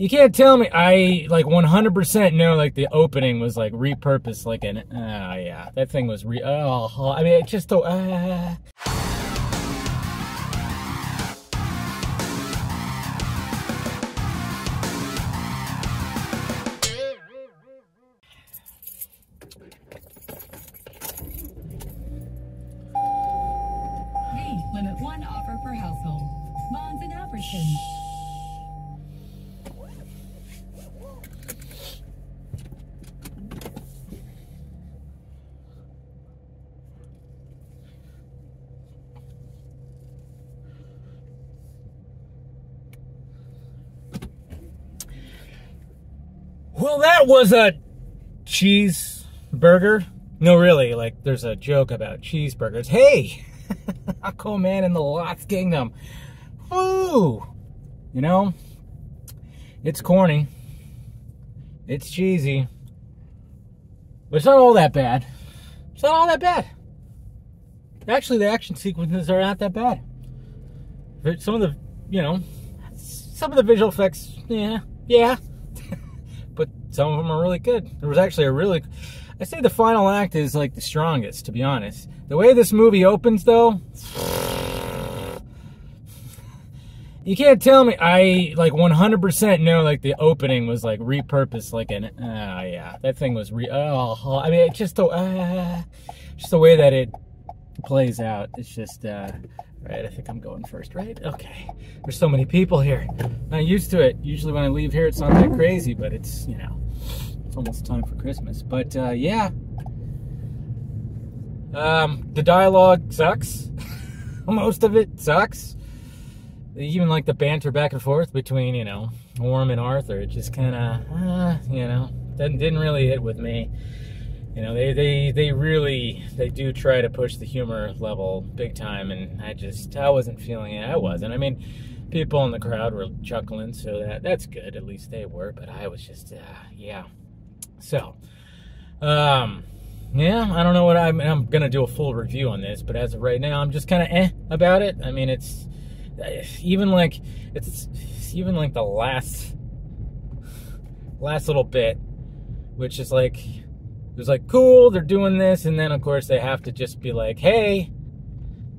You can't tell me. I, like, 100% know, like, the opening was, like, repurposed, like, an, yeah. That thing was I mean, it just, Hey, limit one offer per household. Bonds and Albertson. Well, that was a cheeseburger. No, really, like, there's a joke about cheeseburgers. Hey, Aquaman in the Lost Kingdom. Ooh, you know, it's corny. It's cheesy. But it's not all that bad. It's not all that bad. Actually, the action sequences are not that bad. Some of the, you know, some of the visual effects, yeah. But some of them are really good. There was actually a really... I say the final act is, like, the strongest, to be honest. The way this movie opens, though... You can't tell me. I, like, 100% know, like, the opening was, like, repurposed, like, an... yeah. That thing was I mean, it just the way that it plays out. It's just, Right, I think I'm going first, right? Okay. There's so many people here. Not used to it. Usually when I leave here, it's not that crazy, but it's, you know, it's almost time for Christmas. But, yeah. The dialogue sucks. Most of it sucks. Even, like, the banter back and forth between, you know, Orm and Arthur. It just kind of, you know, didn't really hit with me. You know, they do try to push the humor level big time, and I wasn't feeling it. I mean, people in the crowd were chuckling, so that's good. At least they were, but I was just, yeah. So, yeah, I don't know what I'm going to do a full review on this, but as of right now, I'm just kind of about it. I mean, it's even like the last little bit, which is like... It was like, cool, they're doing this, and then, of course, they have to just be like, hey,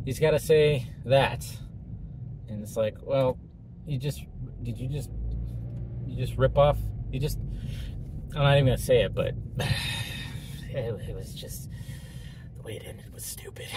he's got to say that. And it's like, well, you just rip off, I'm not even going to say it, but it was just, the way it ended was stupid.